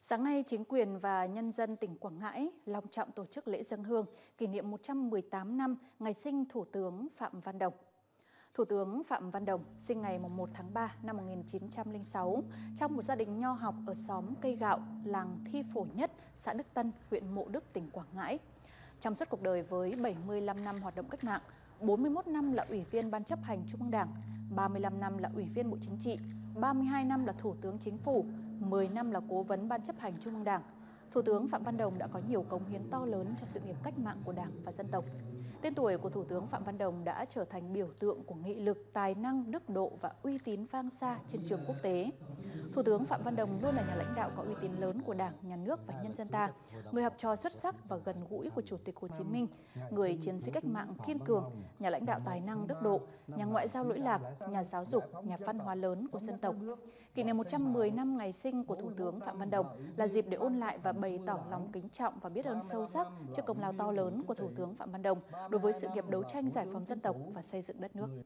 Sáng nay, chính quyền và nhân dân tỉnh Quảng Ngãi long trọng tổ chức lễ dâng hương kỷ niệm 118 năm ngày sinh Thủ tướng Phạm Văn Đồng. Thủ tướng Phạm Văn Đồng sinh ngày 1 tháng 3 năm 1906 trong một gia đình nho học ở xóm Cây Gạo, làng Thi Phổ Nhất, xã Đức Tân, huyện Mộ Đức, tỉnh Quảng Ngãi. Trong suốt cuộc đời với 75 năm hoạt động cách mạng, 41 năm là Ủy viên Ban chấp hành Trung ương Đảng, 35 năm là Ủy viên Bộ Chính trị, 32 năm là Thủ tướng Chính phủ, 10 năm là Cố vấn Ban chấp hành Trung ương Đảng. Thủ tướng Phạm Văn Đồng đã có nhiều cống hiến to lớn cho sự nghiệp cách mạng của Đảng và dân tộc. Tên tuổi của Thủ tướng Phạm Văn Đồng đã trở thành biểu tượng của nghị lực, tài năng, đức độ và uy tín vang xa trên trường quốc tế. Thủ tướng Phạm Văn Đồng luôn là nhà lãnh đạo có uy tín lớn của Đảng, Nhà nước và nhân dân ta, người học trò xuất sắc và gần gũi của Chủ tịch Hồ Chí Minh, người chiến sĩ cách mạng kiên cường, nhà lãnh đạo tài năng đức độ, nhà ngoại giao lỗi lạc, nhà giáo dục, nhà văn hóa lớn của dân tộc. Kỷ niệm 110 năm ngày sinh của Thủ tướng Phạm Văn Đồng là dịp để ôn lại và bày tỏ lòng kính trọng và biết ơn sâu sắc trước công lao to lớn của Thủ tướng Phạm Văn Đồng đối với sự nghiệp đấu tranh giải phóng dân tộc và xây dựng đất nước.